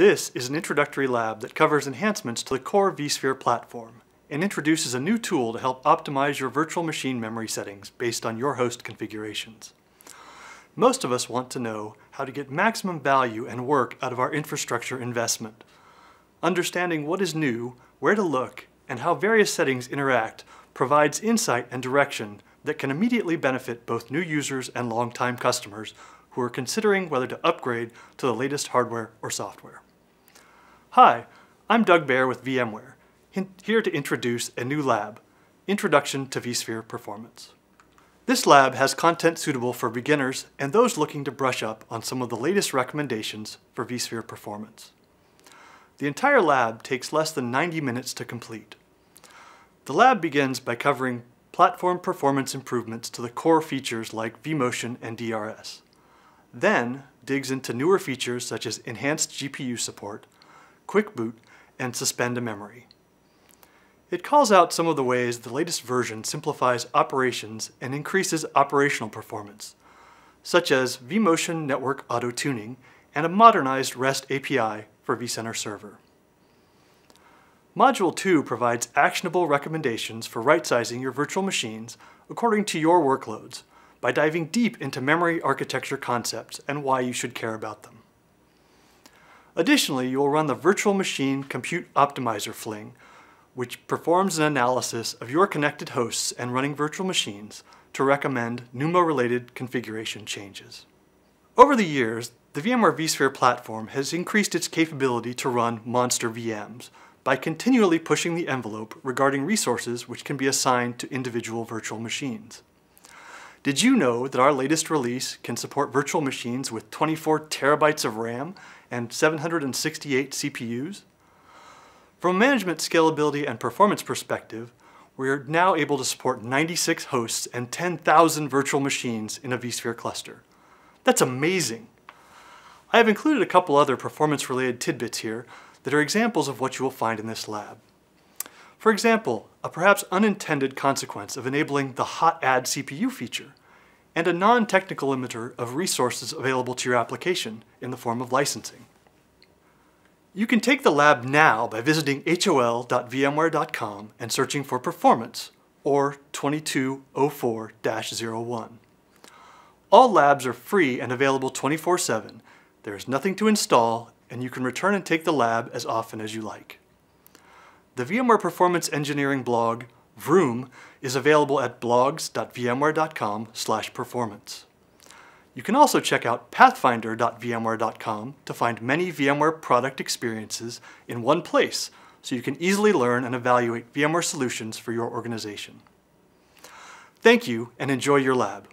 This is an introductory lab that covers enhancements to the core vSphere platform and introduces a new tool to help optimize your virtual machine memory settings based on your host configurations. Most of us want to know how to get maximum value and work out of our infrastructure investment. Understanding what is new, where to look, and how various settings interact provides insight and direction that can immediately benefit both new users and longtime customers who are considering whether to upgrade to the latest hardware or software. Hi, I'm Doug Baer with VMware, here to introduce a new lab, Introduction to vSphere Performance. This lab has content suitable for beginners and those looking to brush up on some of the latest recommendations for vSphere performance. The entire lab takes less than 90 minutes to complete. The lab begins by covering platform performance improvements to the core features like vMotion and DRS. Then digs into newer features such as enhanced GPU support, quick boot, and suspend a memory. It calls out some of the ways the latest version simplifies operations and increases operational performance, such as vMotion network auto-tuning and a modernized REST API for vCenter server. Module 2 provides actionable recommendations for right-sizing your virtual machines according to your workloads by diving deep into memory architecture concepts and why you should care about them. Additionally, you will run the Virtual Machine Compute Optimizer Fling, which performs an analysis of your connected hosts and running virtual machines to recommend NUMA-related configuration changes. Over the years, the VMware vSphere platform has increased its capability to run monster VMs by continually pushing the envelope regarding resources which can be assigned to individual virtual machines. Did you know that our latest release can support virtual machines with 24 terabytes of RAM and 768 CPUs? From a management scalability and performance perspective, we are now able to support 96 hosts and 10,000 virtual machines in a vSphere cluster. That's amazing! I have included a couple other performance-related tidbits here that are examples of what you will find in this lab. For example, a perhaps unintended consequence of enabling the hot add CPU feature and a non-technical limiter of resources available to your application in the form of licensing. You can take the lab now by visiting hol.vmware.com and searching for performance or 2204-01. All labs are free and available 24/7. There is nothing to install and you can return and take the lab as often as you like. The VMware Performance Engineering blog, Vroom, is available at blogs.vmware.com/performance. You can also check out pathfinder.vmware.com to find many VMware product experiences in one place so you can easily learn and evaluate VMware solutions for your organization. Thank you and enjoy your lab.